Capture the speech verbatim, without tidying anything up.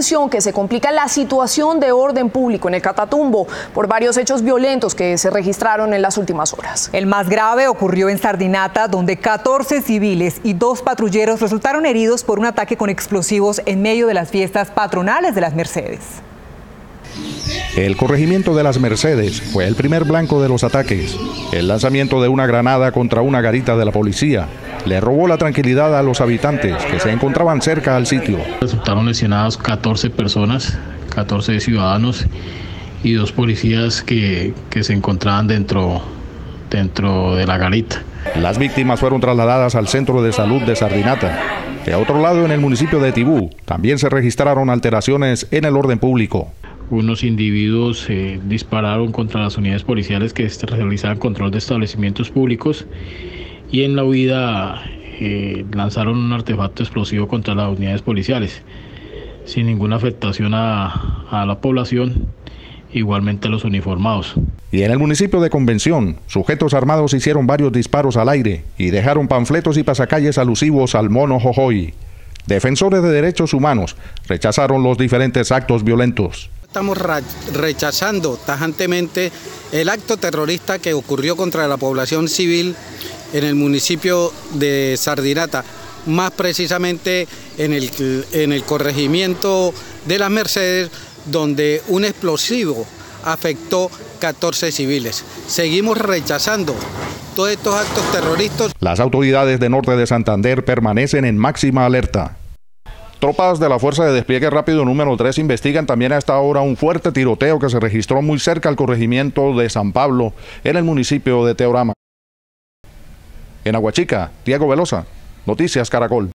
atención que se complica la situación de orden público en el Catatumbo por varios hechos violentos que se registraron en las últimas horas. El más grave ocurrió en Sardinata, donde catorce civiles y dos patrulleros resultaron heridos por un ataque con explosivos en medio de las fiestas patronales de Las Mercedes. El corregimiento de Las Mercedes fue el primer blanco de los ataques. El lanzamiento de una granada contra una garita de la policía le robó la tranquilidad a los habitantes que se encontraban cerca al sitio. Resultaron lesionadas catorce personas, catorce ciudadanos y dos policías que, que se encontraban dentro, dentro de la garita. Las víctimas fueron trasladadas al centro de salud de Sardinata. De otro lado, en el municipio de Tibú, también se registraron alteraciones en el orden público. Unos individuos eh, dispararon contra las unidades policiales que realizaban control de establecimientos públicos y en la huida eh, lanzaron un artefacto explosivo contra las unidades policiales, sin ninguna afectación a, a la población, igualmente a los uniformados. Y en el municipio de Convención, sujetos armados hicieron varios disparos al aire y dejaron panfletos y pasacalles alusivos al mono Jojoy. Defensores de derechos humanos rechazaron los diferentes actos violentos. Estamos rechazando tajantemente el acto terrorista que ocurrió contra la población civil en el municipio de Sardinata, más precisamente en el, en el corregimiento de Las Mercedes, donde un explosivo afectó catorce civiles. Seguimos rechazando todos estos actos terroristas. Las autoridades de Norte de Santander permanecen en máxima alerta. Tropas de la Fuerza de Despliegue Rápido Número tres investigan también a esta hora un fuerte tiroteo que se registró muy cerca al corregimiento de San Pablo, en el municipio de Teorama. En Aguachica, Diego Velosa, Noticias Caracol.